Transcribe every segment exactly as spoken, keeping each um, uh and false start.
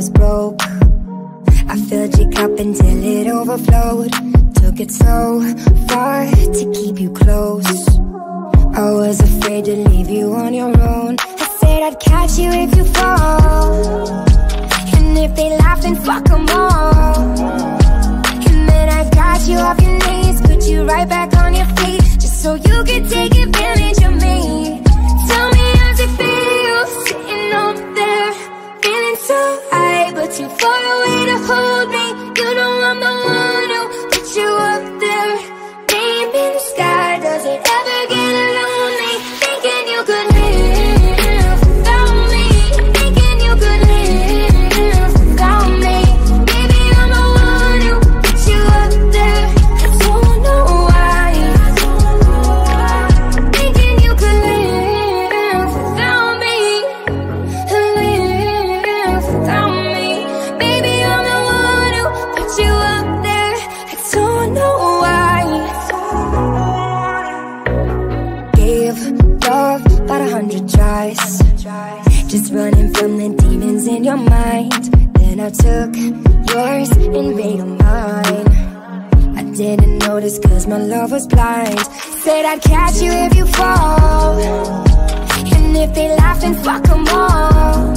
was broke. I filled your cup until it overflowed. Took it so far to keep you close. I was afraid to leave you on your own. I said I'd catch you if you fall, and if they laugh then fuck them all. And then I got you off your knees, put you right back on your feet, just so you could take advantage of me. Tell me how's it feel, sitting over there, feeling so high, but too far away to hold me. You know I'm the one who put you up there, name in the sky. Does it ever get lonely, thinking you could live without me, thinking you could live without me. Baby, I'm the one who put you up there, I don't know why, thinking you could live without me, live without me. Baby, I'm the one who put you up there, I don't know why. Gave love about a hundred tries, just running from the demons in your mind. Then I took yours and made them mine. I didn't notice cause my love was blind. Said I'd catch you if you fall, and if they laugh then fuck them all.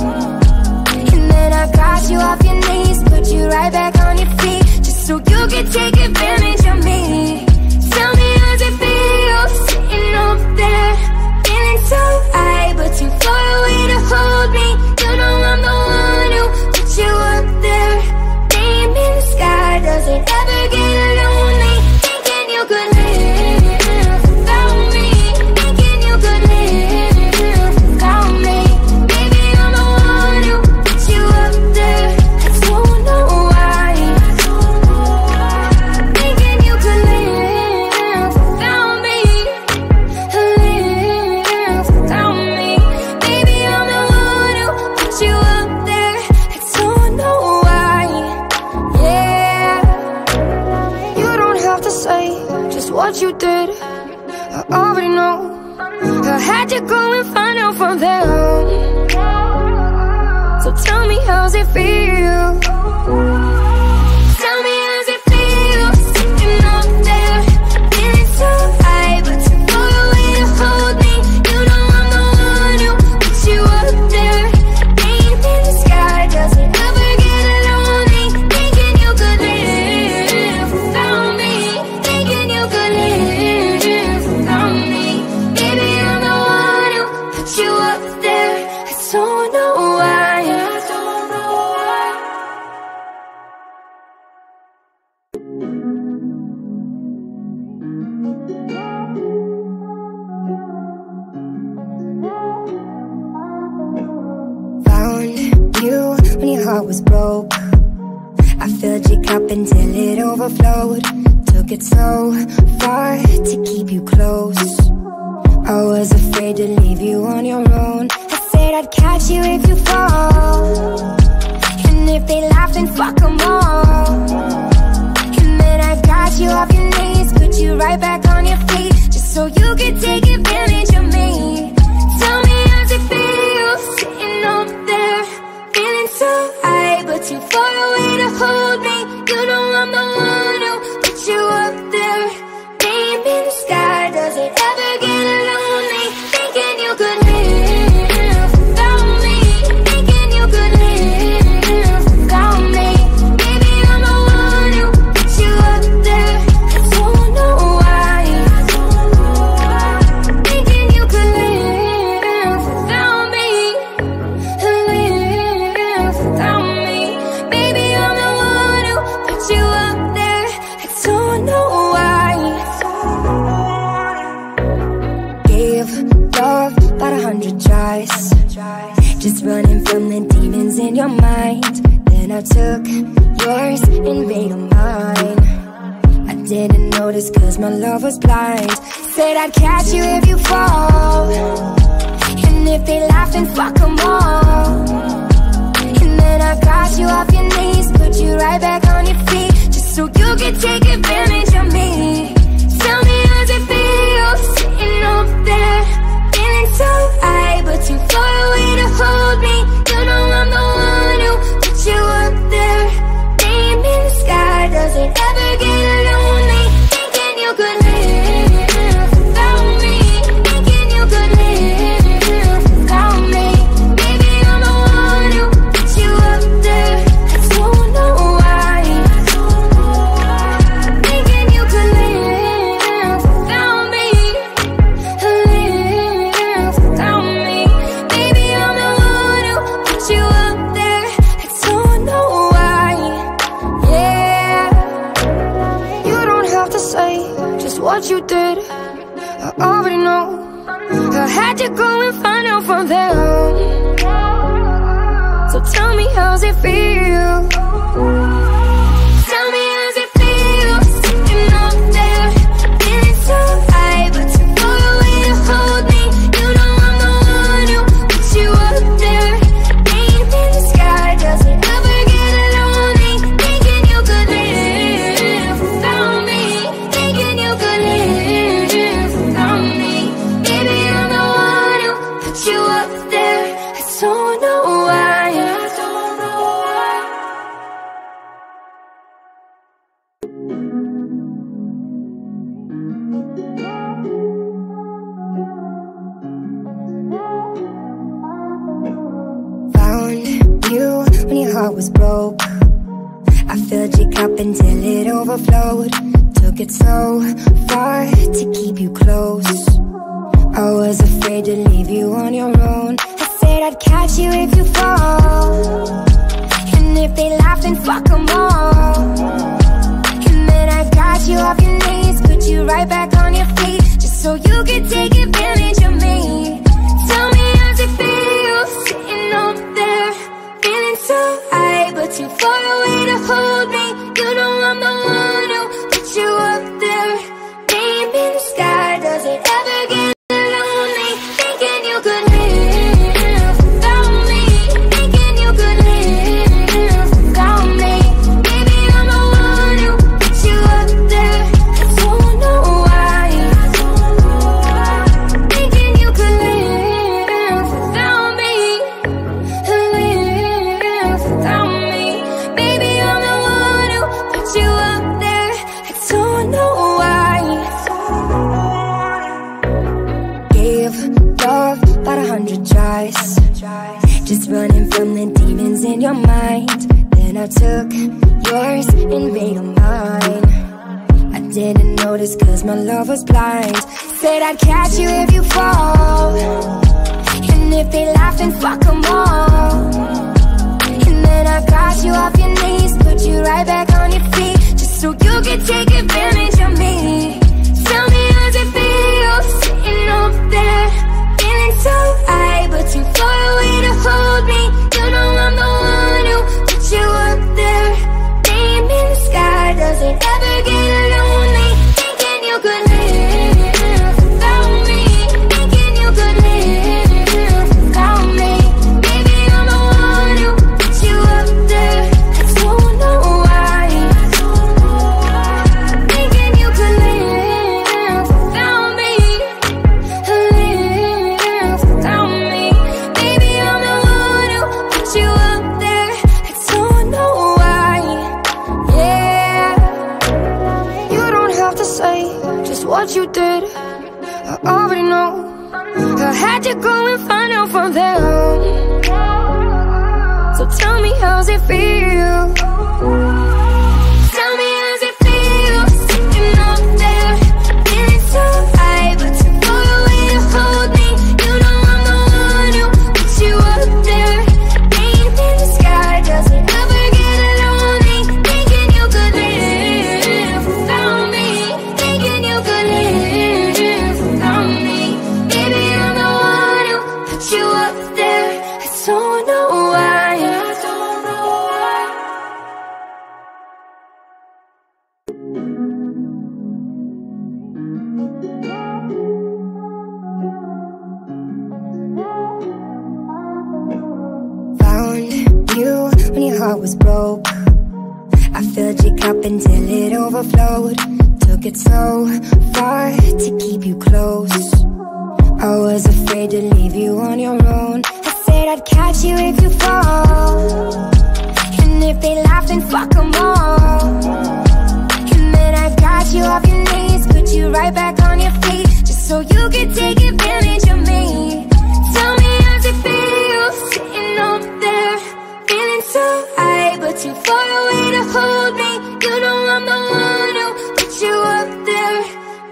And then I got you off your knees, put you right back on your feet, just so you could take advantage of me. Tell me how's it feel, sitting over there, feeling so high, but too far away to hold me. You know I'm the one who put you up there, name in the sky. Does it ever get lonely, thinking you could live without me, thinking you could live without me. Baby, I'm the one who put you up there, I don't know why, thinking you could live without me, live without me. Baby, I'm the one who put you up there, I don't know why. Yeah, you don't have to say just what you did, I already know. I had to go and find out from them. So tell me how's it feel. Tell me how's it feel, sitting up there, feeling so high, but too far away to hold me. You know I'm the one who put you up there, name in the sky. Does it ever get lonely, thinking you could live without me, thinking you could live without me. Baby, I'm the one who put you up there, I don't know why, I don't know why. Found you when your heart was broke. I filled your cup until it overflowed. Took it so far to keep you close. I was afraid to leave you on your own. I said I'd catch you if you fall, and if they laugh then fuck them all. And then I got you off your knees, put you right back on your feet, just so you could take advantage of me. Tell me how's it feel, sitting over there, feeling so high, but too far away to hold me. You know I'm the one who put you up there, name in the sky. Does it ever get lonely, thinking you could live without me, thinking you could live without me. Baby, I'm the one who put you up there, I don't know why, thinking you could live without me, live without me. Baby, I'm the one who put you up there, I don't know why. Gave love about a hundred tries, just running from the demons in your mind. Then I took yours and made them mine. I didn't notice cause my love was blind. Said I'd catch you if you fall, and if they laugh then fuck them all. And then I got you off your knees, put you right back on your feet, just so you could take advantage of me. Tell me how's it feel, sitting over there, feeling so high, but too far away to hold me. You know I'm the one who put you what you did, I already know. I had to go and find out from them. So tell me, how's it feel? Tell me, how's it feel? Sitting up there, feeling so high, but too far away to hold me. You know I'm the one who put you up there, deep in the sky. Does it ever get lonely, thinking you could live without me, thinking you could live without me? Baby, I'm the one who put you up there. I don't know why. Heart was broke. I filled your cup until it overflowed. Took it so far to keep you close. I was afraid to leave you on your own. I said I'd catch you if you fall, and if they laugh then fuck them all. And then I got you off your knees, put you right back on your feet, just so you could take advantage of me. Tell me, how's it feel sitting up there, feeling so high, but too far away to hold me. You know I'm the one who put you up there, deep in the sky. Does it ever get lonely, thinking you could live without me, thinking you could live without me? Baby, I'm the one who put you up there. I don't know why, I don't know why. Thinking you could live without me, live without me. Baby, I'm the one who put you up there. I don't know why. Gave love about a hundred tries, just running from the demons in your mind. Then I took yours and made them mine. I didn't notice cause my love was blind. Said I'd catch you if you fall, and if they laugh then fuck them all. And I got you off your knees, put you right back on your feet, just so you could take advantage of me. Tell me, how's it feel sitting up there, feeling so high, but too far away to hold me? You know I'm the one who put you up there, name in the sky. Does it ever get lonely, thinking you could live without me, thinking you could live without me? What you did, I already know. I had to go and find out from them. So tell me, how's it feel? Tell me, how's it feel sitting up there, feeling so high, but too far away to hold me? You know I'm the one who put you up there, deep in the sky. Does it ever get lonely, thinking you could live without me, thinking you could live without me? Baby, I'm the one who put you up there. I don't know why. I don't know why. Found you when your heart was broke. I filled your cup until it overflowed. Took it so far to keep you close. I was afraid to leave you on your own. I said I'd catch you if you fall, and if they laugh then fuck them all. And then I got you off your knees, put you right back on your feet, just so you could take advantage of me. Tell me, how's it feel sitting up there, feeling so high, but too far away to hold me? You know I'm the one who put you up there,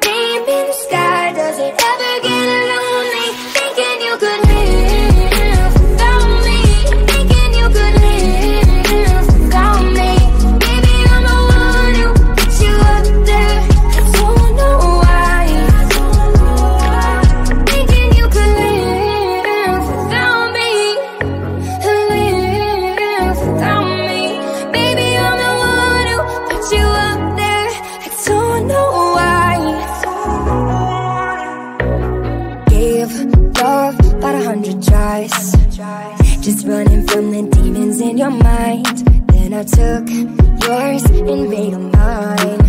deep in the sky. Does it ever get lonely, thinking you could live without me, thinking you could live without me? Baby, I'm the one. I took yours and made them mine.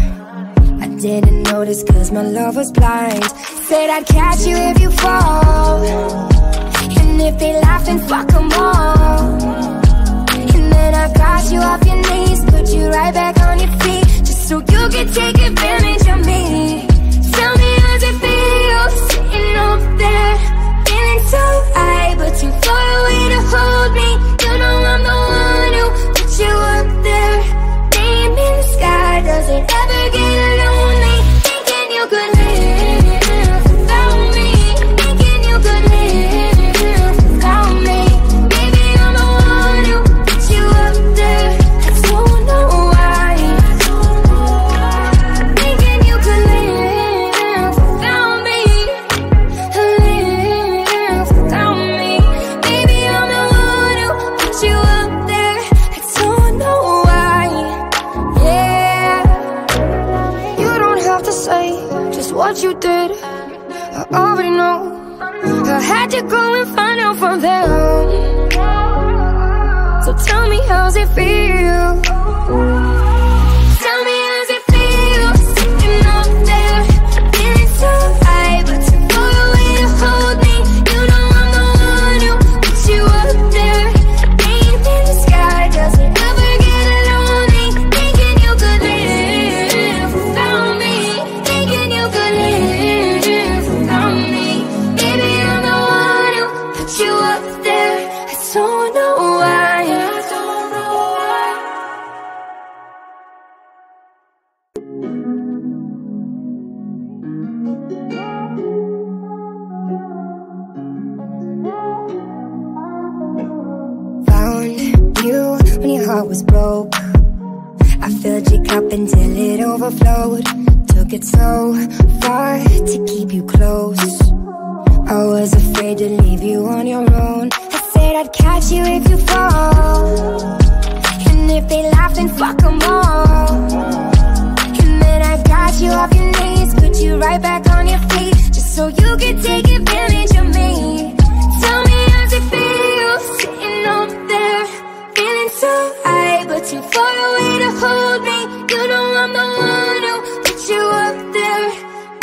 I didn't notice cause my love was blind. Said I'd catch you if you fall, and if they laugh then fuck them all. And then I got you off your knees, put you right back on your feet, just so you could take advantage of me. Tell me how's it feel, sitting up there, feeling so high, but too far away to hold me. You know I'm the one who put you up there, name in the sky, does it ever get lonely? Thinking you could live without me, thinking you could live without me. Baby, I'm the one who put you up there, I don't know why. Thinking you could live without me, live without me. Baby, I'm the one who put you up there, I don't know why. Yeah, you don't have to say just what you did, I already know. I had to go and find out from them. So tell me how's it feel. Tell me how's it feel, sitting up there, feeling so high, but too far away to hold me. You know I'm the one who put you up there, name in the sky, does it ever get lonely? Thinking you could live without me, thinking you could live without me. Baby, I'm the one who put you up there, I don't know why. I don't know why. Found you when your heart was broke, I filled your cup until it overflowed. Took it so far to keep you close, I was afraid to leave you on your own. I said I'd catch you if you fall, and if they laugh then fuck them all. And then I got you off your knees, put you right back on your feet, just so you could take advantage of me. Tell me how's it feel, sitting up there, feeling so high, but too far away to hold me. You know I'm the one who put you up there,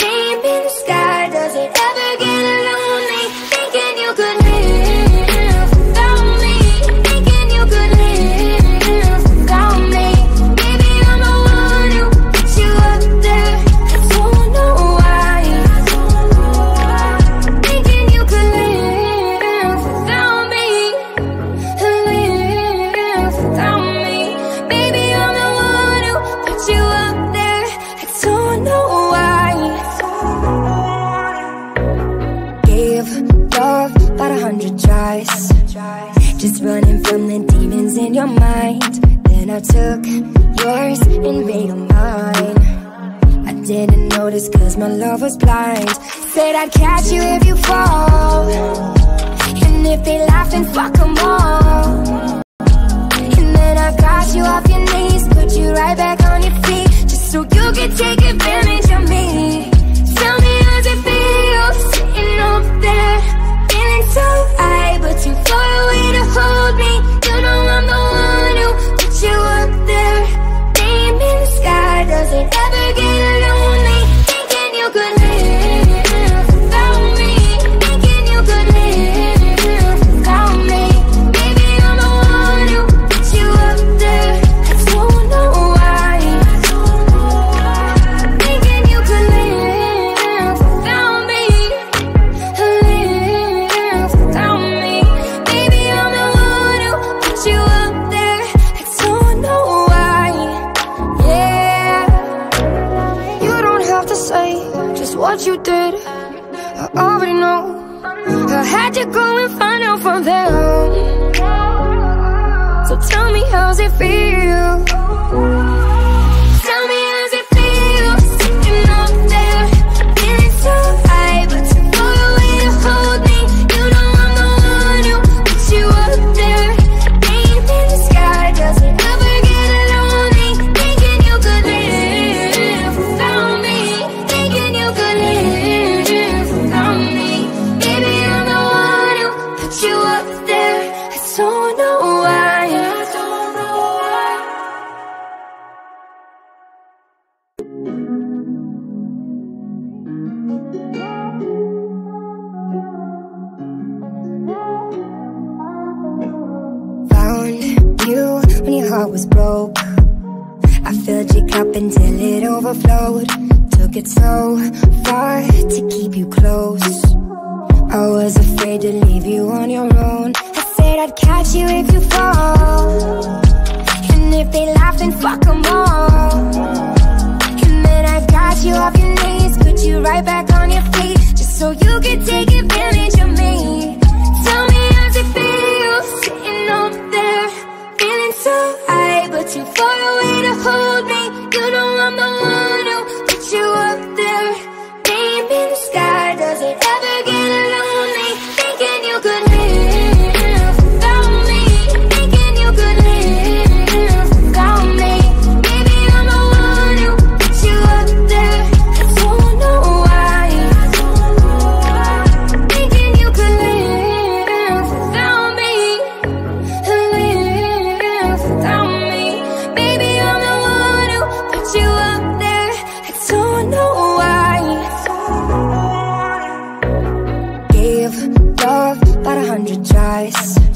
name in the sky, does it ever get lonely? Thinking you could live without me, thinking you could live without me. Baby, I'm the one who put you up there, I don't know why. Thinking you could live without me, live without me. Baby, I'm the one who put you up there, I don't know why. Gave love about a hundred tries, just running from the demons in your mind. Then I took yours and made them mine. I didn't notice cause my love was blind. Said I'd catch you if you fall, and if they laugh then fuck them all. And then I got you off your knees, put you right back on your feet, just so you could take advantage of me. Tell me how's it feel, sitting up there, feeling so high, but too far away to hold me. You know I'm the one who put you up there, name in the sky, does it ever get lonely? Thinking you could live without me, thinking you could live without me. Baby, I'm the one who put you up there, I don't know why. Thinking you could live without me, live without me. Baby, I'm the one who put you up there, I don't know why. Yeah, you don't have to say just what you did, I already know. I had to go and find out from them. So tell me how's it feel. Tell me how's it feel, sitting up there, feeling so high, but too far away to hold me. You know I'm the one who put you up there, name in the sky, does it ever get lonely? Thinking you could live without me, thinking you could live without me. Baby, I'm the one who put you up there, I don't know why. I don't know why. heart was broke. I filled your cup until it overflowed. Took it so far to keep you close. I was afraid to leave you on your own. I said I'd catch you if you fall, and if they laugh then fuck them all. And then I got you off your knees, put you right back on your feet, just so you could take advantage of me. Tell me how's it feel, sitting over there, feeling so high, but too far away to hold me. You know I'm the one who put you up there, name in the sky. Does it ever get lonely, thinking you could live without me, thinking you could live without me. Maybe I'm the one who put you up there, I don't know why, thinking you could live without me, live without me. Maybe I'm the one who put you up there, I don't know why. Love about a hundred tries,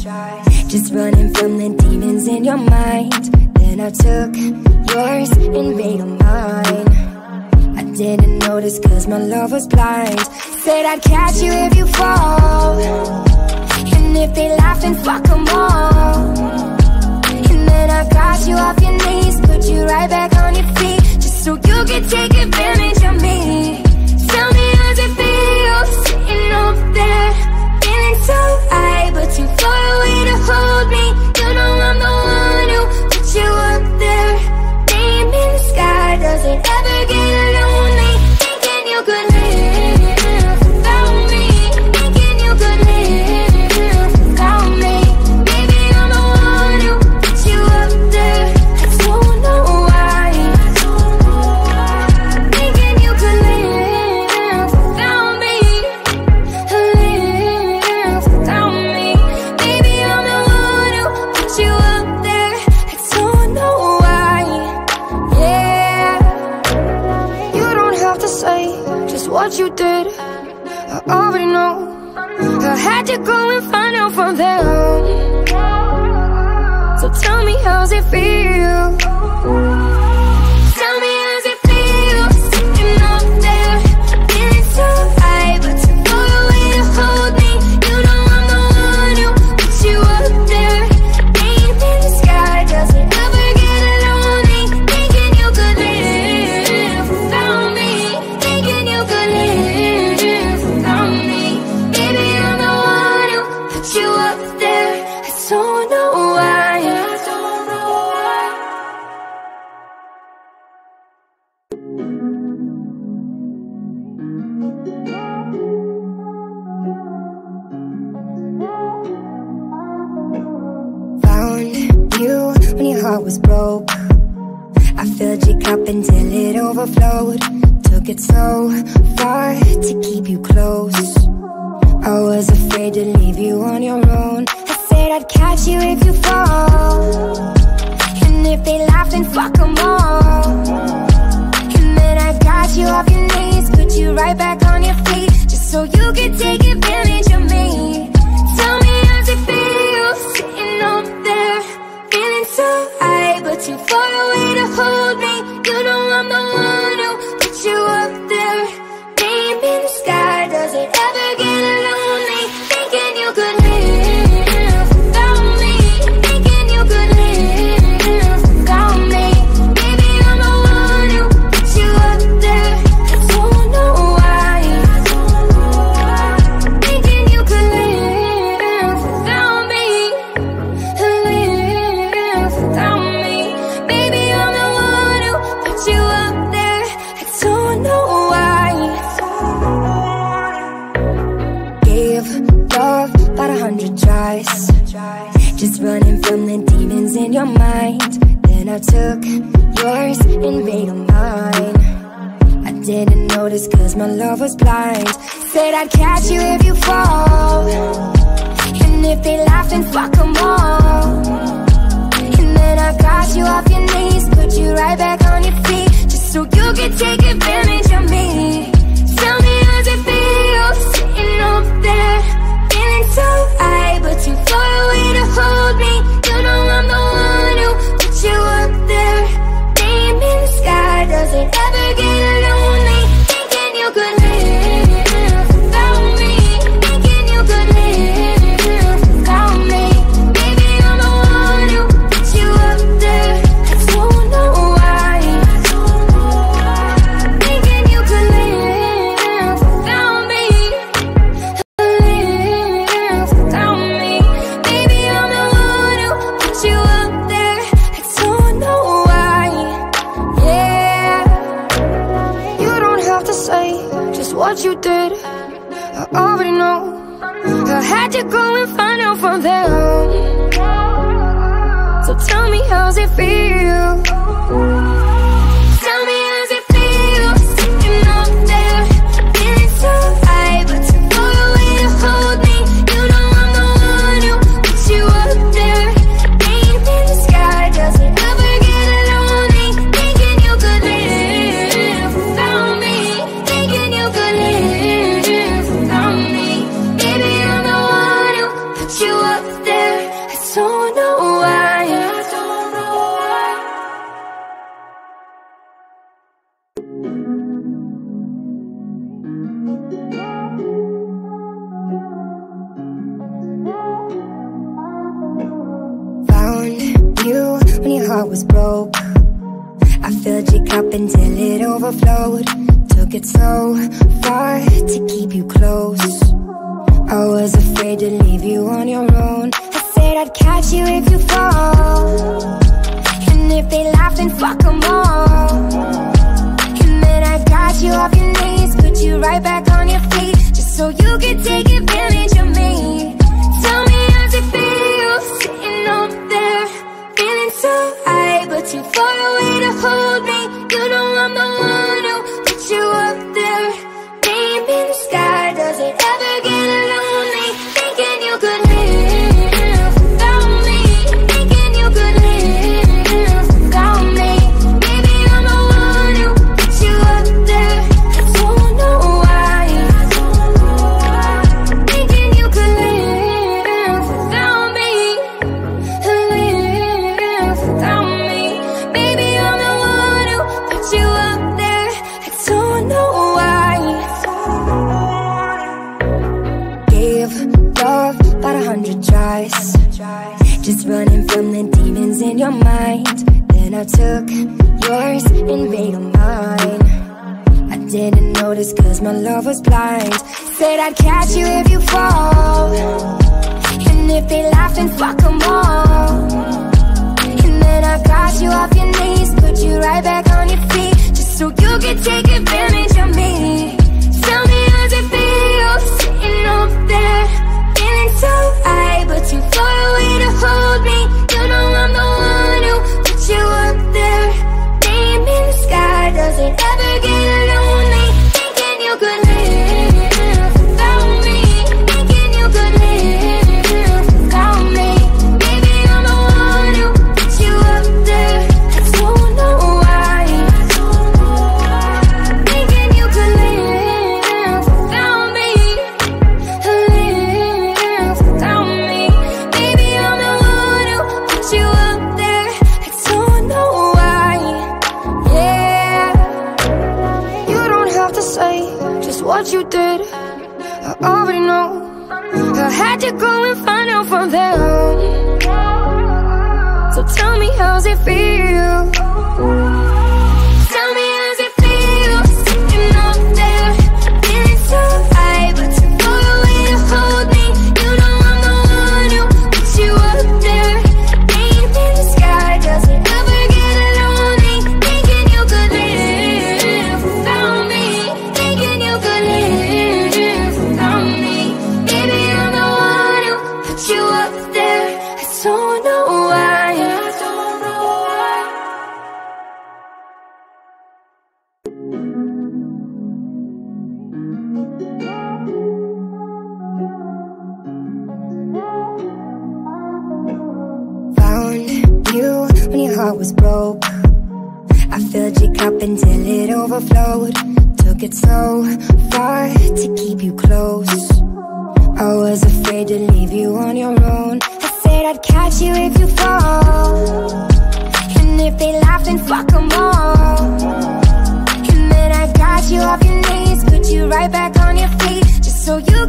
just running from the demons in your mind. Then I took yours and made them mine. I didn't notice cause my love was blind. Said I'd catch you if you fall, and if they laugh then fuck them all. And then I got you off your knees, put you right back on your feet, just so you could take advantage of me. Tell me how's it feel, sitting up there, so high, but too far away to hold me. You know I'm the one who put you up there, name in the sky. Does it ever get lonely, thinking you could live without me, thinking you could live without me. Maybe I'm the one who put you up there, I don't know why, thinking you could live without me, live without me. Maybe I'm the one who put you up there, I don't know why. Yeah, you don't have to say just what you did, I already know. I had to go and find out from them. So tell me how's it feel. Tell me how's it feel, sitting up there, feeling so high, but too far away to hold me. You know I'm the one who put you up there, name in the sky. Does it ever get lonely, thinking you could live without me, thinking you could live without me. Maybe I'm the one who put you up there, I don't know why, I don't know why. Found you when your heart was broke. I filled your cup until it overflowed. Took it so far to keep you close. I was afraid to leave you on your own. I said I'd catch you if you fall, and if they laugh then fuck them all. And then I got you off your knees, put you right back on your feet, just so you could take advantage of me. Tell me how's it feel, sitting up there, feeling so high, but too far away to hold me. You know I'm the one who put you up there, name in the sky. Does it ever get lonely, thinking you could live without me, thinking you could live without me. Maybe I'm the one who put you up there, I don't know why, thinking you could live without me, live without me. Maybe I'm the one who put you up there, I don't know why. Gave love about a hundred tries, just running from the demons in your mind. Then I took yours and made them mine. I didn't notice cause my love was blind. Said I'd catch you if you fall, and if they laugh then fuck them all. And then I got you off your knees, put you right back on your feet, just so you could take advantage of me. Tell me how's it feel, sitting up there, feeling so high, but too far away to hold me. You know I'm the one who put you I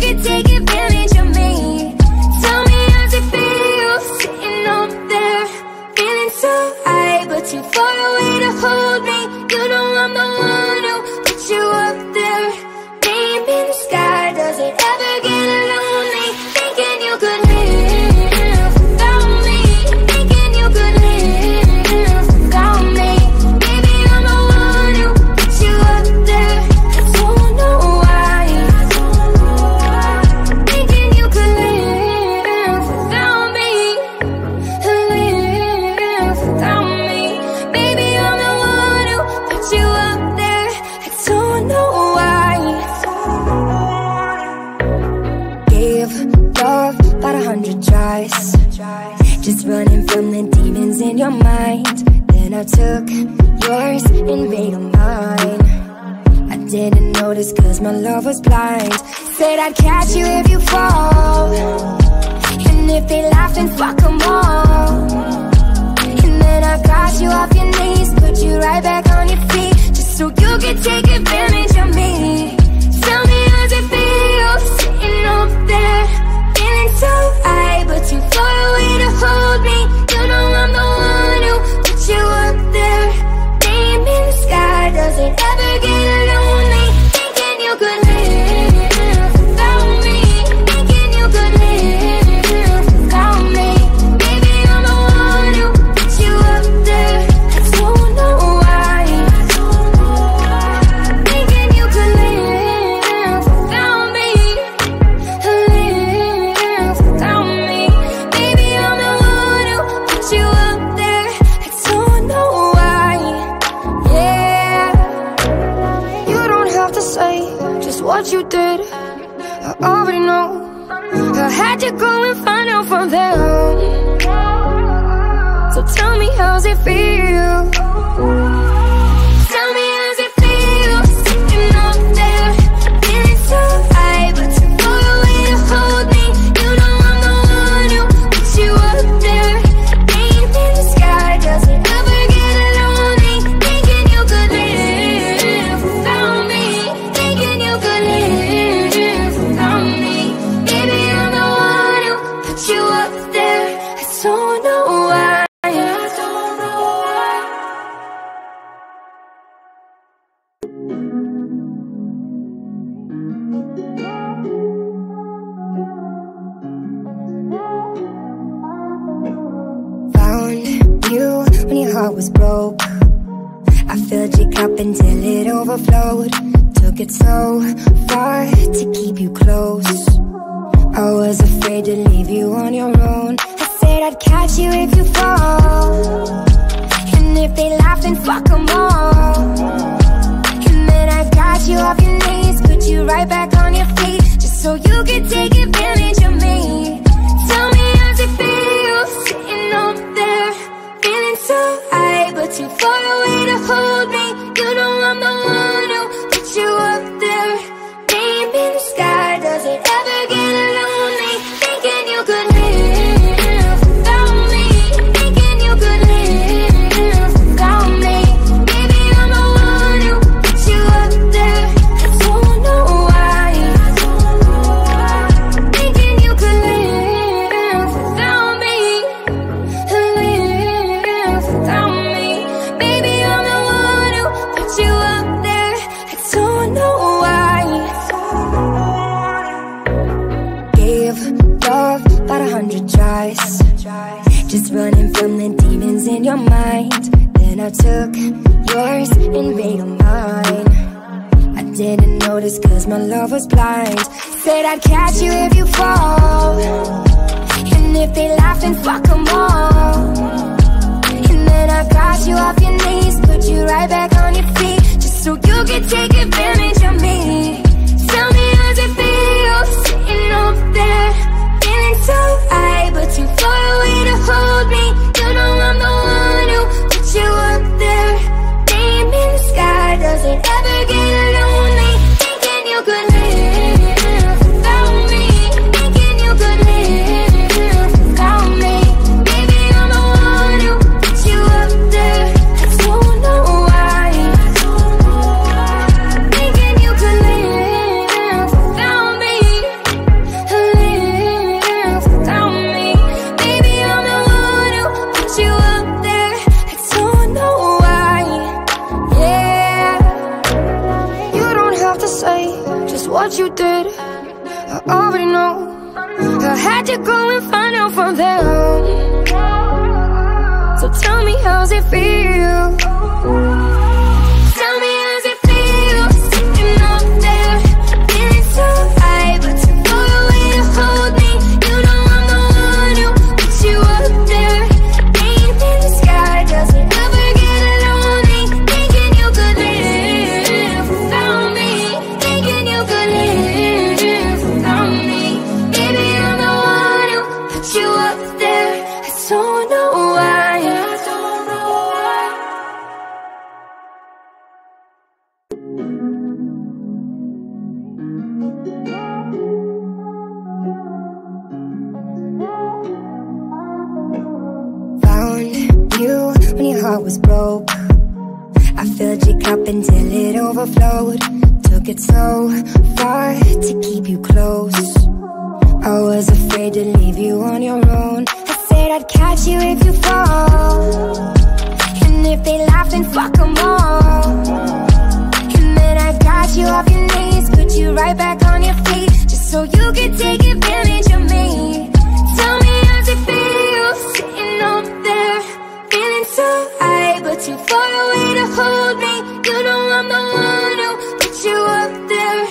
could take advantage of me. Tell me how's it feel, sitting up there, feeling so high, but too far away to hold me. You know I'm the one who put you up there, name in the sky. Does it ever get lonely, thinking you could live without me, thinking you could live without me. Baby, I'm the one who put you up there, I don't know why, I don't know why. Thinking you could live without me, live without me. Baby, I'm the one who put you up there, I don't know why. Gave love about a hundred tries, just running from the demons in your mind. Then I took yours and made them mine. I didn't notice cause my love was blind. Said I'd catch you if you fall, and if they laugh then fuck 'em all. And then I got you off your knees, put you right back on your feet, just so you could take advantage of me. Tell me how's it feel, sitting up there, feeling so high, but too far away to hold me. You know I'm the one who put you up there, name in the sky. Does it ever get lonely, thinking you could live without me, thinking you could live without me. Baby, I'm the one who put you up there, I don't know why, I don't know why. Thinking you could live without me, live without me. Baby, I'm the one who put you up there, I don't know why. Yeah, you don't have to say just what you did, I already know. I had you go and find out from them. So tell me how's it feel. Tell me how's it feel, sitting up there, feeling so high, but too far away to hold me. You know I'm the one who put you up there, name in the sky. Does it ever get lonely, thinking you could live without me, thinking you could live without me. Baby, I'm the one who put you up there, I don't know why, I don't know why. Found you when your heart was broke, I filled your cup until it overflowed. Took it so far to keep you close, I was afraid to leave you on your own. I said I'd catch you if you fall, and if they laugh then fuck 'em all. And then I got you off your knees, put you right back on your feet, just so you could take advantage of me. Tell me how's it feel, sitting up there, feeling so high, but too far away to hold me. You know I'm the one who put you up there, name in the sky. Does it ever get lonely, thinking you could live without me, thinking you could live without me. Baby, I'm the one who put you up there, I don't know why, I don't know why. Thinking you could live without me, live without me. Baby, I'm the one who put you up there, I don't know why. Gave love about a hundred tries, just running from the demons in your mind. Then I took yours and made them mine. I didn't notice cause my love was blind. Said I'd catch you if you fall, and if they laugh then fuck 'em all. And then I got you off your knees, put you right back on your feet, just so you could take advantage of me. Tell me how's it feel, sitting up there, feeling so high, but too far away to hold me. You know I'm the one who put you up there, name in the sky. Does it ever get lonely, thinking you could live without me, thinking you could live without me. Baby, I'm the one who put you up there, I don't know why, I don't know why. Thinking you could live what you did, I already know. I had to go and find out from them. So tell me, how's it feel? Was broke. I filled your cup until it overflowed. Took it so far to keep you close. I was afraid to leave you on your own. I said I'd catch you if you fall, and if they laugh then fuck them all. And then I got you off your knees, put you right back on your feet, just so you could take advantage of me. Tell me, how's it feel sitting up there feeling so high, but too far away to hold me? You know I'm the one who put you up there,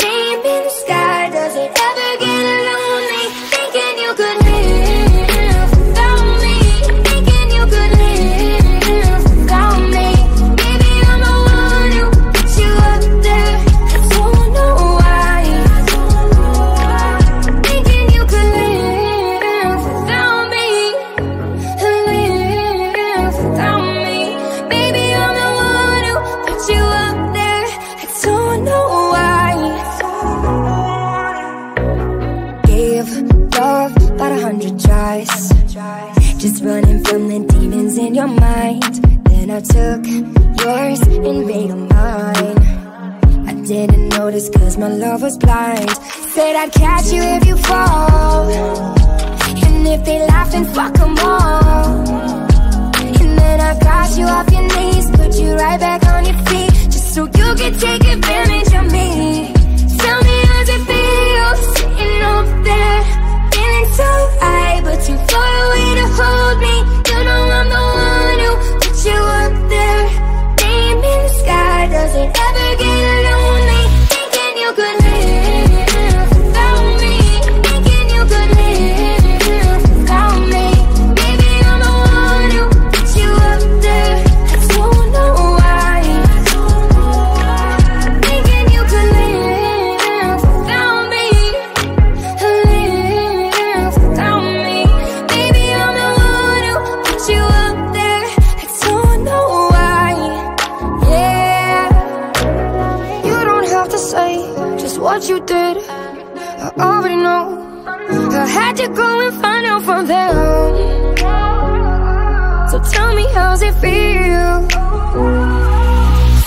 name in the sky. Does it ever get lonely thinking you could live without me? Thinking you could live without me. Maybe I'm the one who put you up there, I don't know why. Thinking you could live without me, live without me. Just running from the demons in your mind. Then I took yours and made them mine. I didn't notice cause my love was blind. Said I'd catch you if you fall, and if they laugh then fuck them all. And then I got you off your knees, put you right back on your feet, just so you could take advantage of me. Tell me, how's it feel sitting up there? So high, but too far away to hold me. You know I'm the one who put you up there, name in the sky. Does it ever get lonely thinking you could live without me? Thinking you could live without me. Maybe I'm the one who put you up there, I don't know why. Thinking you could live without me, live what you did, I already know. I had to go and find out from them. So tell me, how's it feel?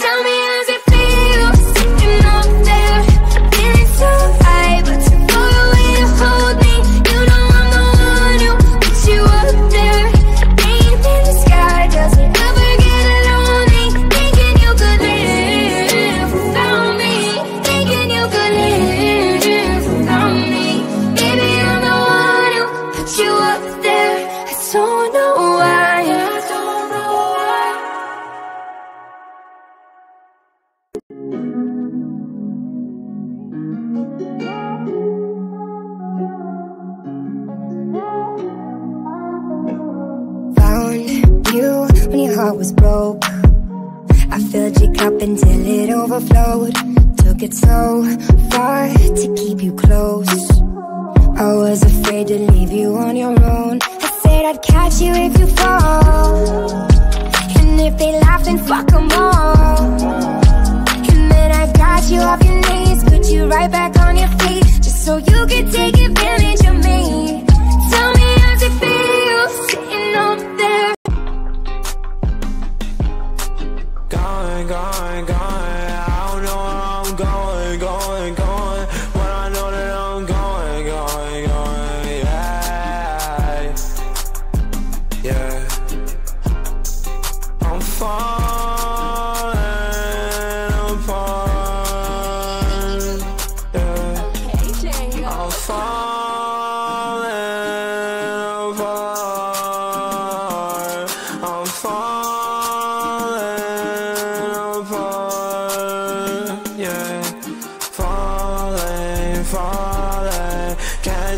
Tell me, how's it feel sitting up there, feeling so high, but too far away to hold me? You know I'm the one who put you up there, name in the sky. Does it ever get lonely thinking you could live without me? Thinking you could live without me. Maybe I'm the one who put you up there, I don't know why. Found you when your heart was broke. I filled your cup until it overflowed. Took it so far to keep you close. I was afraid to leave you on your own. I said I'd catch you if you fall, and if they laugh then fuck them all. And then I got you off your knees, put you right back on your feet, just so you could take advantage of me. Tell me, how's it feel sitting up there? Going, going, going. I don't know where I'm going, going, going. But I know that I'm going, going, going. Yeah, yeah. I'm falling apart.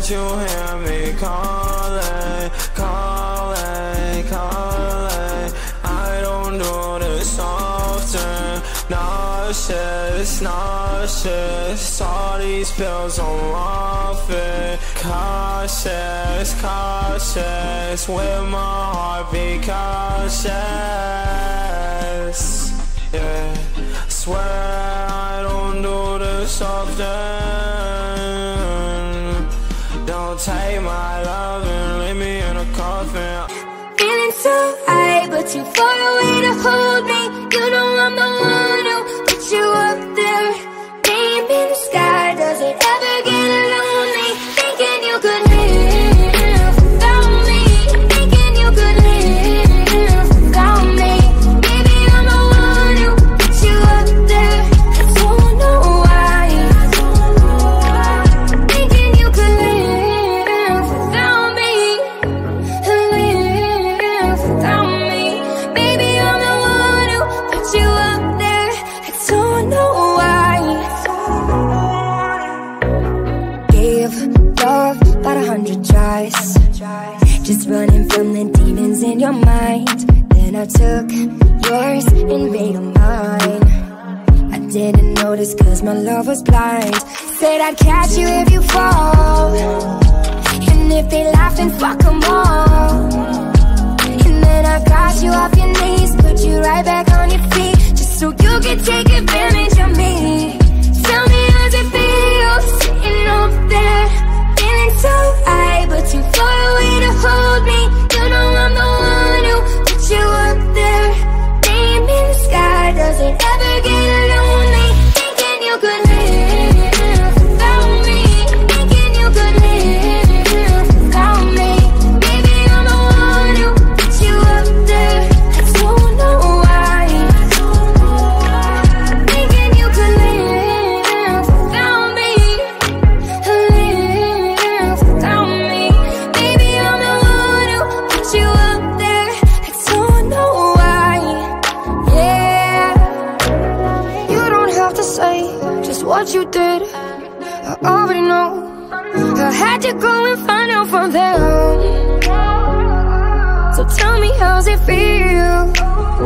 that you hear me calling, calling, calling. I don't do this often. Nauseous, nauseous. All these pills don't love it. Cautious, cautious. With my heart be cautious. Yeah, I swear I don't do this often. Don't take my love and leave me in a coffin. Feeling so high, but too far away to hold me. You know I'm the one who put you up there. Name in the sky, does it ever get lonely? Thinking you could live without me. Thinking you could live without me. Maybe I'm the one who put you up there. I don't know why. Thinking you could live without me. Live without me. Maybe I'm the one who put you up there. I don't know why. Gave love about a hundred tries, just running from the demons in your mind. Then I took yours and made them mine. I didn't notice cause my love was blind. Said I'd catch you if you fall, and if they laugh then fuck them all. And then I got you off your knees, put you right back on your feet, just so you could take advantage of me. Tell me how's it feel, sitting up there, feeling so high, but too far away to hold me. You know I'm the one who put you up there. Name in the sky, does it ever get lonely? Thinking you could live without me. Thinking you could live without me. Maybe I'm the one who put you up there. I don't know why. Thinking you could live without me. Live without me. Maybe I'm the one who put you up there. I don't know why. Yeah. You don't have to say just what you did. I already know. I had to go and find out from them. So tell me how's it feel. Tell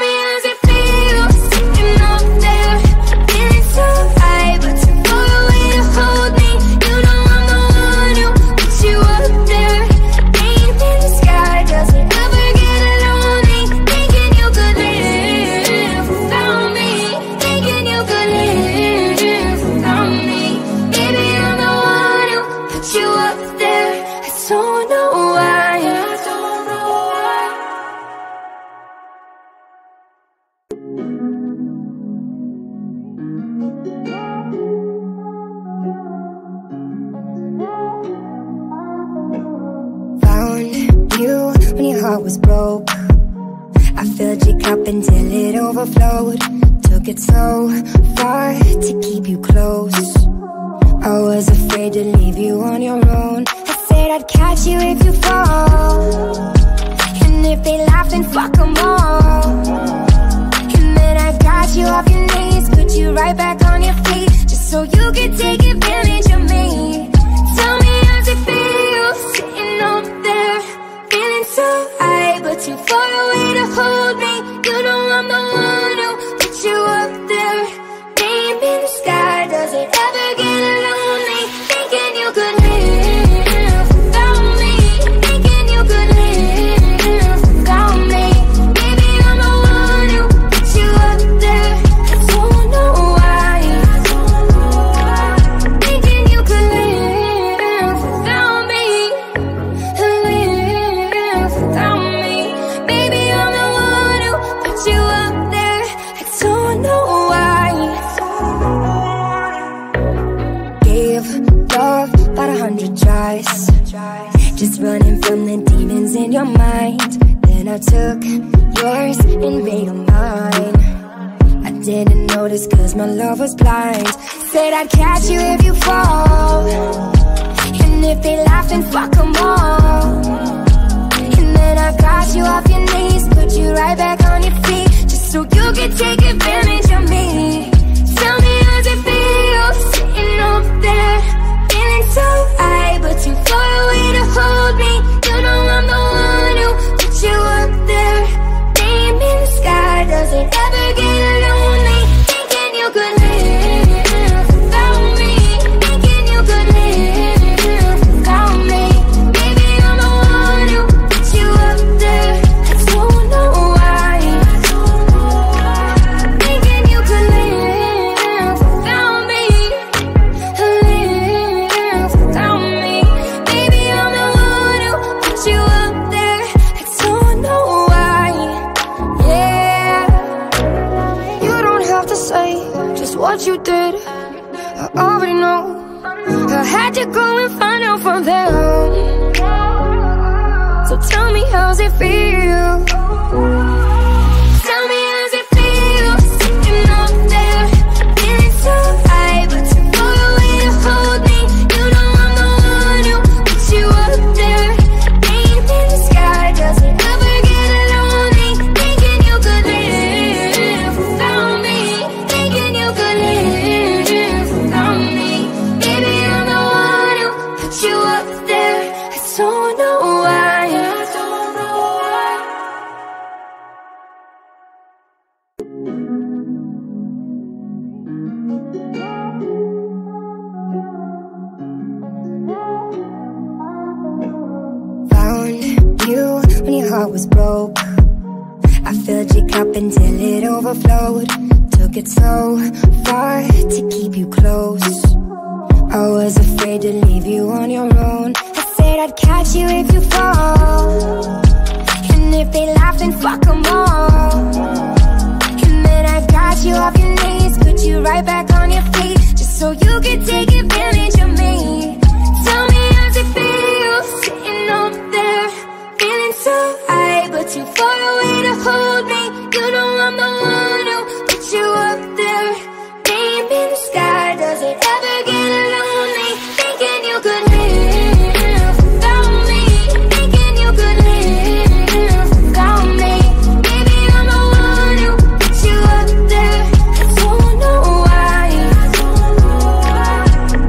me how's it feel, sitting up there, feeling so high, but too far away to hold me. You know I'm the one who put you up there. Name in the sky, does it ever get lonely? Thinking you could live without me. Thinking you could live without me. Maybe I'm the one who put you up there. I don't know why. I don't know why. Found you when your heart was broke. I filled your cup until it overflowed. Took it so far to keep you close. I was afraid to leave you on your own. I said I'd catch you if you fall, and if they laugh then fuck them all. And then I got you off your knees, put you right back on your feet, just so you could take advantage of me. Tell me how's it feel, sitting up there, feeling so high, but too far away to hold me. You know I'm the one who put you up there. Name in the sky, does it ever get lonely? Thinking you could live without me. Thinking you could live without me. Maybe I'm the one who put you up there. I don't know why. Thinking you could live without me. Live without me. Maybe I'm the one who put you up there. I don't know why. Gave love about a hundred tries, just running from the demons in your mind. Then I took yours and made them mine. I didn't notice cause my love was blind. Said I'd catch you if you fall, and if they laugh then fuck them all. And then I got you off your knees, put you right back on your feet, just so you could take advantage of me. Tell me how's it feel, sitting up there, feeling so to say just what you did. I already know. I had to go and find out from them. So tell me, how's it feel? Tell me, how's it feel? Sticking up there, feeling so high, but too far away to hold me. You know I'm the one who puts you up there. Ain't in the sky, does it ever get lonely? Thinking you could live without me. Thinking you could live without me. Baby, I'm the one who puts you up there. I don't know why. Heart was broke. I filled your cup until it overflowed. Took it so far to keep you close. I was afraid to leave you on your own. I said I'd catch you if you fall. And if they laugh, then fuck them all. And then I got you off your knees, put you right back on your feet, just so you could take advantage of me. Tell me, how's it feel? Sitting up there, feeling so too far away to hold me. You know I'm the one who put you up there. Name in the sky, does it ever get lonely? Thinking you could live without me. Thinking you could live without me. Maybe I'm the one who put you up there. I don't know why. I don't know why.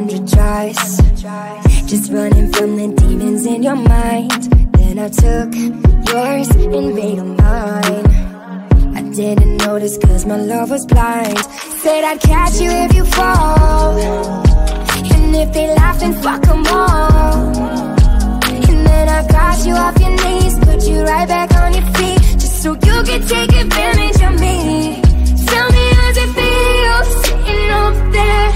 hundred tries, just running from the demons in your mind. Then I took yours and made them mine. I didn't notice cause my love was blind. Said I'd catch you if you fall, and if they laugh then fuck them all. And then I got you off your knees, put you right back on your feet, just so you could take advantage of me. Tell me how's it feel, sitting up there,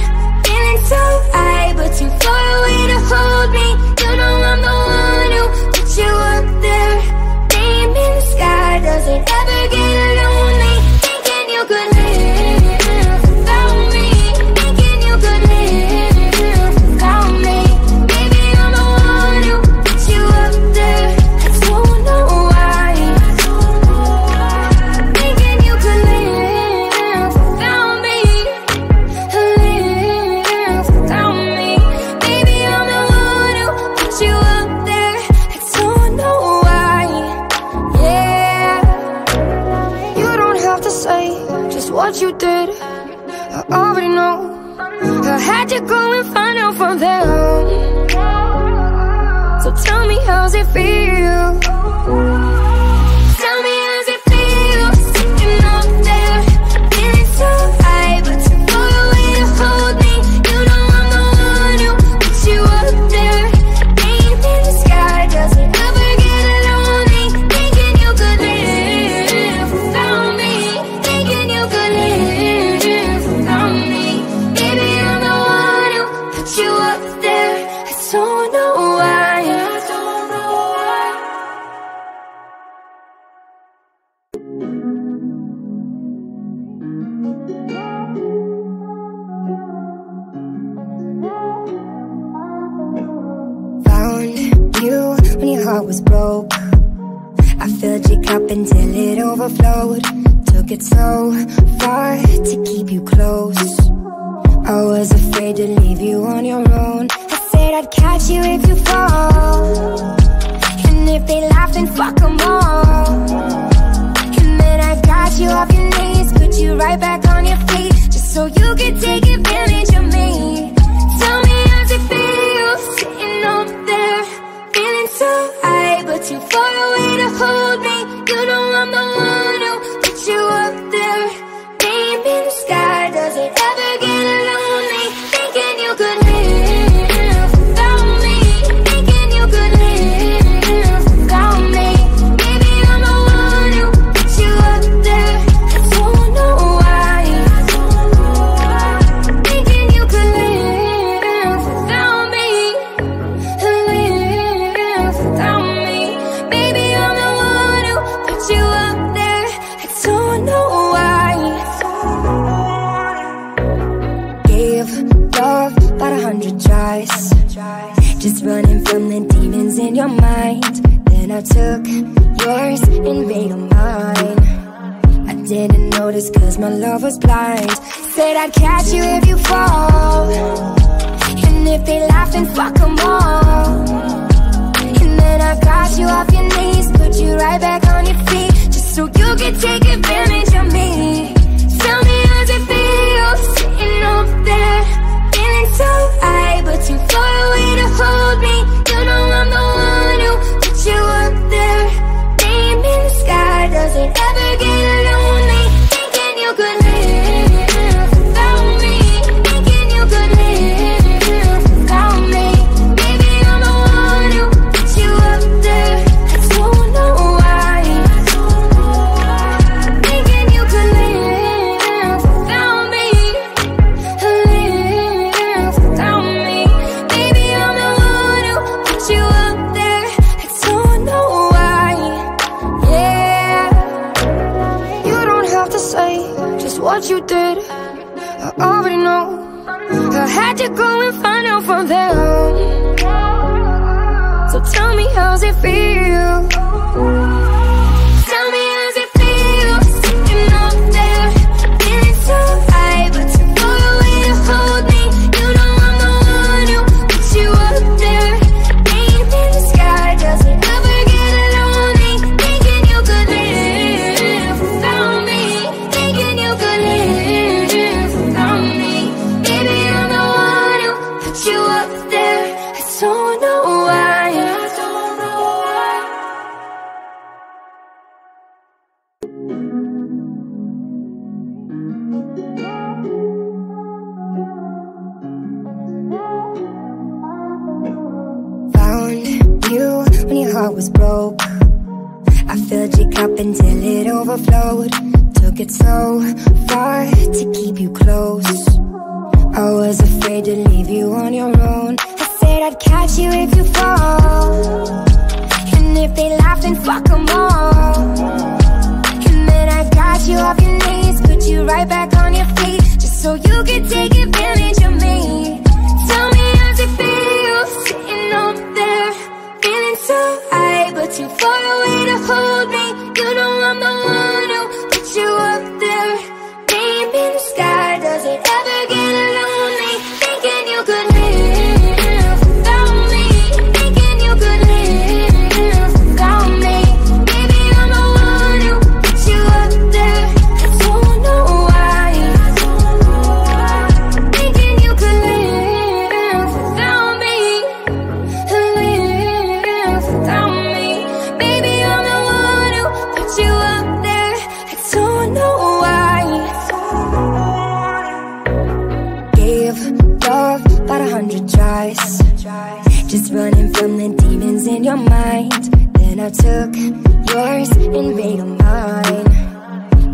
feeling so high, but too far away to hold me. You know I'm the one who put you up there, name in the sky, does it ever get lonely? Thinking you could live without me, thinking you could live without me. Maybe I'm the one who put you up there, I don't know why. Thinking you could live without me, live without me. Maybe I'm the one who put you up there, I don't know why. Yeah, you don't have to say just what you did, I already know. I had to go and find out from them. So tell me how's it feel. Tell me how's it feel, sitting up there, feeling so high, but too far away to hold me. You know I'm the one who put you up there, name in the sky, does it ever get lonely? Thinking you could live without me, thinking you could live without me. Maybe I'm the one who put you up there, I don't know why. I don't know why. Found you when your heart was broke, I filled your cup until it overflowed. Took it so far to keep you close, I was afraid to leave you on your own. I said I'd catch you if you fall, and if they laugh then fuck them all. And then I got you off your knees, put you right back on your feet, just so you could take advantage of me. Tell me how's it feel, sitting up there, feeling so high, but too far away to hold me. You know I'm the one who put you up there, name in the sky, does it ever get lonely? Thinking you could live without me, thinking you could live without me. Maybe I'm the one who put you up there, I don't know why. Thinking you could live without me, live without me. Maybe I'm the one who put you up there, I don't know why. Gave love about a hundred tries, just running from the demons in your mind. Then I took yours and made them mine. I didn't notice cause my love was blind. Said I'd catch you if you fall, and if they laugh then fuck them all. And then I got you off your knees, put you right back on your feet, just so you could take advantage of me. Tell me how's it feel, sitting up there, feeling so high, but too far away to hold me. You know I'm the one who put you up there, name in the sky, does it ever get lonely? Thinking you could live without me, thinking you could live without me. Maybe I'm the one who put you up there, I don't know why. Thinking you could live without me, live without me. Maybe I'm the one who put you up there, I don't know why. Yeah, you don't have to say just what you did, I already know. I had to go and find out from them. So tell me how's it feel. Tell me how's it feel, sitting up there, feeling so high, but too far away to hold me. You know I'm the one who put you up there, name in the sky, does it ever get lonely? Thinking you could live without me, thinking you could live without me. Maybe I'm the one who put heart was broke. I filled your cup until it overflowed. Took it so far to keep you close. I was afraid to leave you on your own. I said I'd catch you if you fall, and if they laugh then fuck them all. And then I got you off your knees, put you right back on your feet, just so you could take advantage of me. Tell me how's it feel, sitting up there, feeling so high, but too far away to hold me. You know I'm the one who put you up there, name in the sky, does it ever get lonely, thinking you could live without me, thinking you could live without me. Maybe I'm the one who put you up there, I don't know why, thinking you could live without me, live without me. Maybe I'm the one who put you up there, I don't know why. Love about a hundred tries, just running from the demons in your mind. Then I took yours and made them mine.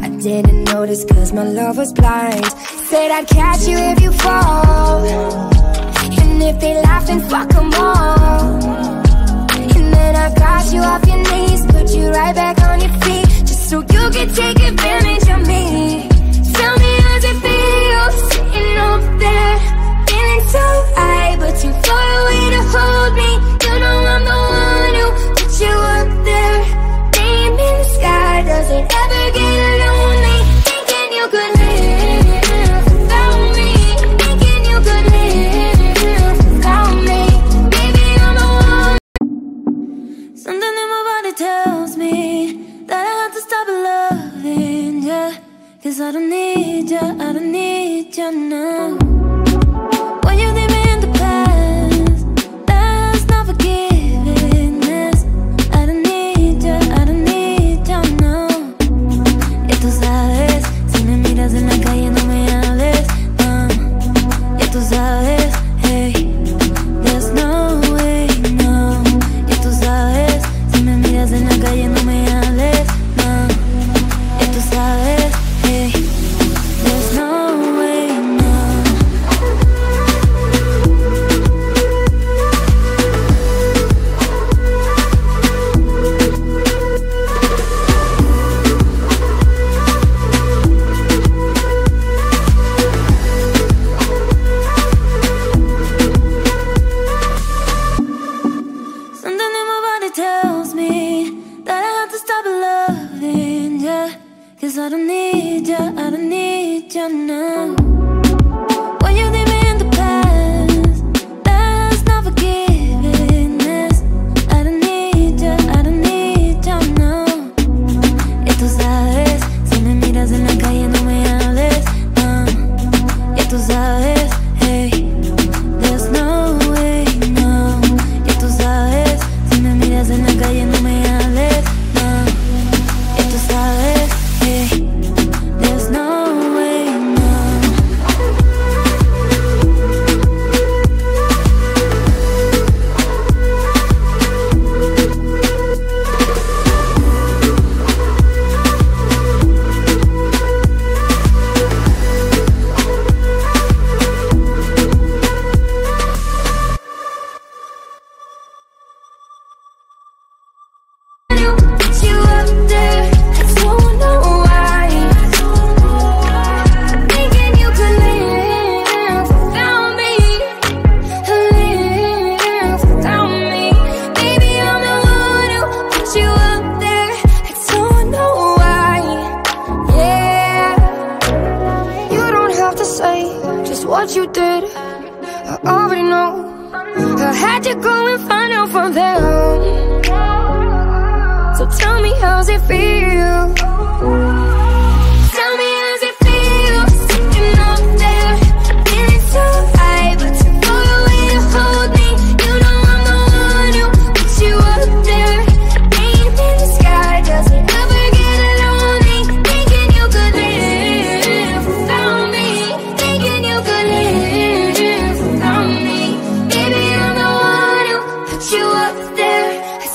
I didn't notice cause my love was blind. Said I'd catch you if you fall, and if they laugh then fuck them all. And then I got you off your knees, put you right back on your feet, just so you could take advantage of me. Tell me how's it feel, sitting up there, so high, but too far away to hold me. You know I'm the one who put you up there, name in the sky, does it ever get lonely, thinking you could live without me, thinking you could live without me. Maybe I'm the one. Something in my body tells me that I have to stop loving ya, cause I don't need ya, I don't need ya now.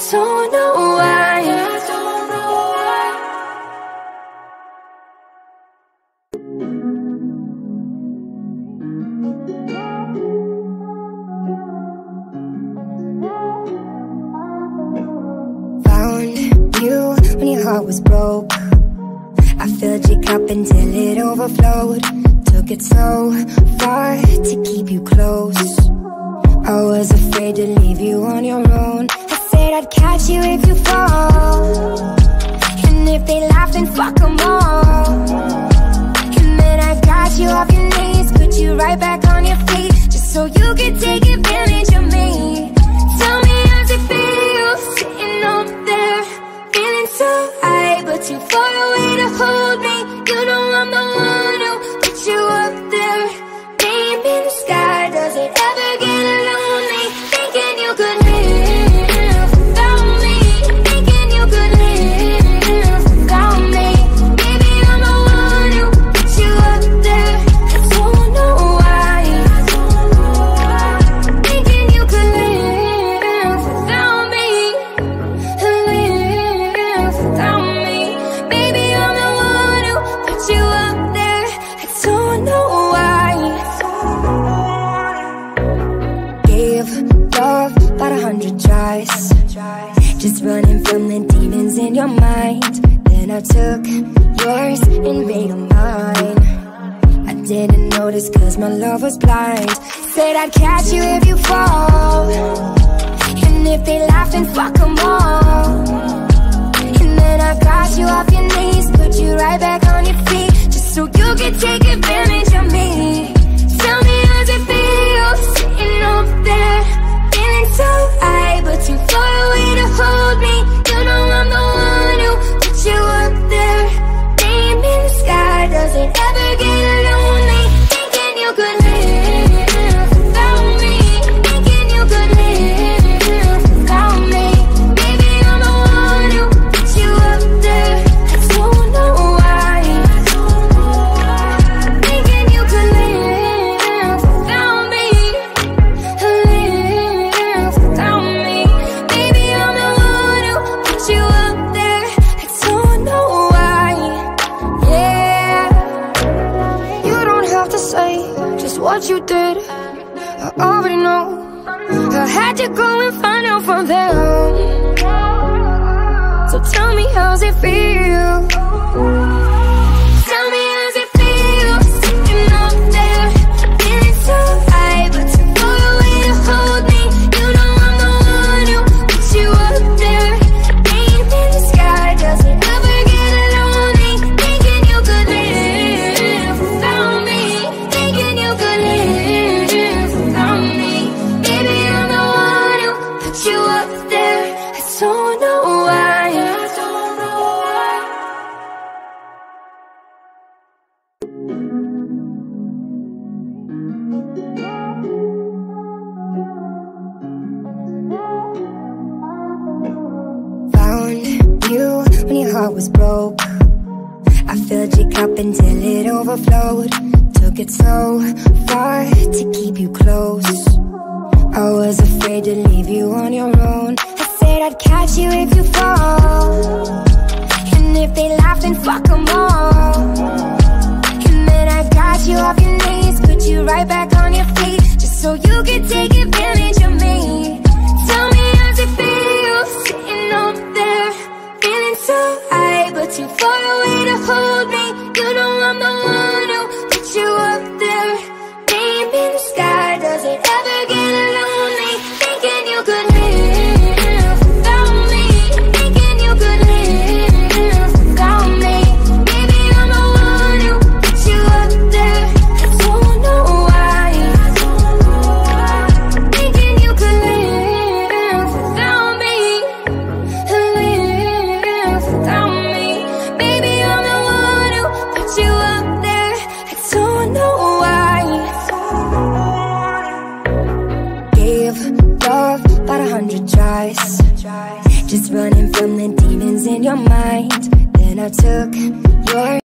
So you when your heart was broke. I filled your cup until it overflowed. Took it so far to keep you close. I was afraid to leave you on your own. I said I'd catch you if you fall, and if they laugh then fuck them all. And then I got you off your knees, put you right back on your feet, just so you could take advantage of me. Tell me how's it feel, sitting up there, feeling so high, but too far away to hold me. You know I'm the one who put you up there, name in the sky. Does it ever get lonely, thinking you could live without me, thinking you could live without me. Maybe I'm the one who put you up there, I don't know why, thinking you could live without me, live without me. Maybe I'm the one who put you up there, I don't know why. Gave love about a hundred tries, just running from the demons in your mind. Then I took yours and made them mine. I didn't notice cause my love was blind. Said I'd catch you if you fall, and if they laugh then fuck them all. And then I got you off your knees, put you right back on your feet, just so you could take advantage of me. Tell me how's it feel, sitting up there, feeling so high, but too far away to hold me. You know I'm the one who put you up there, name in the sky. Does it ever get lonely, thinking you could live without me, thinking you could live without me. Maybe I'm the one who put you up there, I don't know why, thinking you could live without me, live without me. Maybe I'm the one who put you up there, I don't know why. Yeah, you don't have to say just what you did, I already know. I had to go and find out from them. So tell me how's it feel. Tell me how's it feel, sitting up there, feeling so high, but too far away to hold me. You know I'm the one who put you up there, name in the sky. Does it ever get lonely, thinking you could live without me, thinking you could live without me. Maybe I'm the one who put you up there, I don't know why. I don't know why. Found you when your heart was broke. I filled your cup until it overflowed. Took it so far to keep you close. I was afraid to leave you on your own. I said I'd catch you if you fall, and if they laugh then fuck them all. And then I got you off your knees, put you right back on your feet, just so you could take advantage of me. Tell me how's it feel, sitting up there, feeling so high, but too far away to hold me. You know I'm the one who put you up there, name in the sky. Does it ever get lonely, thinking you could live without me, thinking you could live without me. Maybe I'm the one who put you up there, I don't know why, thinking you could live without me, live without me. Maybe I'm the one who put you up there, I don't know why. Gave love about a hundred tries, just running from the demons in your mind. Then I took your